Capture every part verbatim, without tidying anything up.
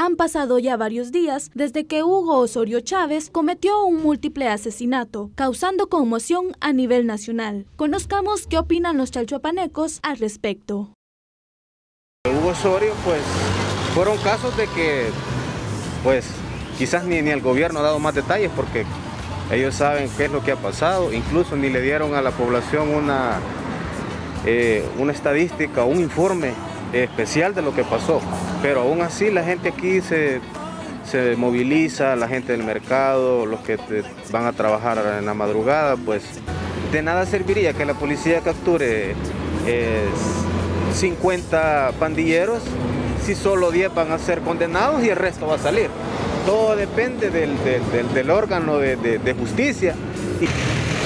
Han pasado ya varios días desde que Hugo Osorio Chávez cometió un múltiple asesinato, causando conmoción a nivel nacional. Conozcamos qué opinan los chalchuapanecos al respecto. Hugo Osorio, pues, fueron casos de que, pues, quizás ni, ni el gobierno ha dado más detalles porque ellos saben qué es lo que ha pasado, incluso ni le dieron a la población una, eh, una estadística, un informe especial de lo que pasó, pero aún así la gente aquí se, se moviliza, la gente del mercado, los que te, van a trabajar en la madrugada, pues de nada serviría que la policía capture eh, cincuenta pandilleros si solo diez van a ser condenados y el resto va a salir. Todo depende del, del, del, del órgano de, de, de justicia.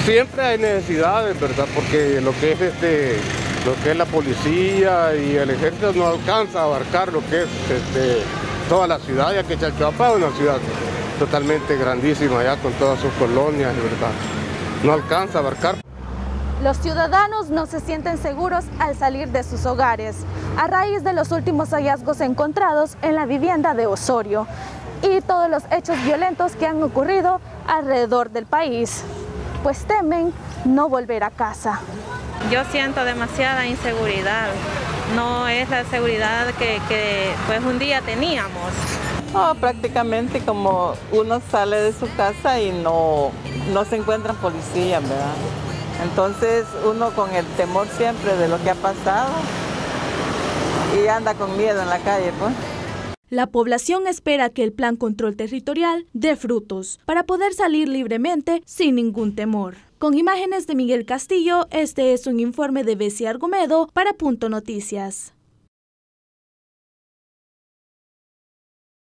Siempre hay necesidades, ¿verdad? Porque lo que es este, lo que es la policía y el ejército no alcanza a abarcar lo que es este, toda la ciudad, ya que Chalchuapa es una ciudad totalmente grandísima, ya con todas sus colonias, ¿verdad? No alcanza a abarcar. Los ciudadanos no se sienten seguros al salir de sus hogares, a raíz de los últimos hallazgos encontrados en la vivienda de Osorio y todos los hechos violentos que han ocurrido alrededor del país, pues temen no volver a casa. Yo siento demasiada inseguridad, no es la seguridad que, que pues un día teníamos. No, prácticamente como uno sale de su casa y no, no se encuentran policías, ¿verdad? Entonces uno con el temor siempre de lo que ha pasado y anda con miedo en la calle, pues. La población espera que el Plan Control Territorial dé frutos para poder salir libremente sin ningún temor. Con imágenes de Miguel Castillo, este es un informe de Bessie Argomedo para Punto Noticias.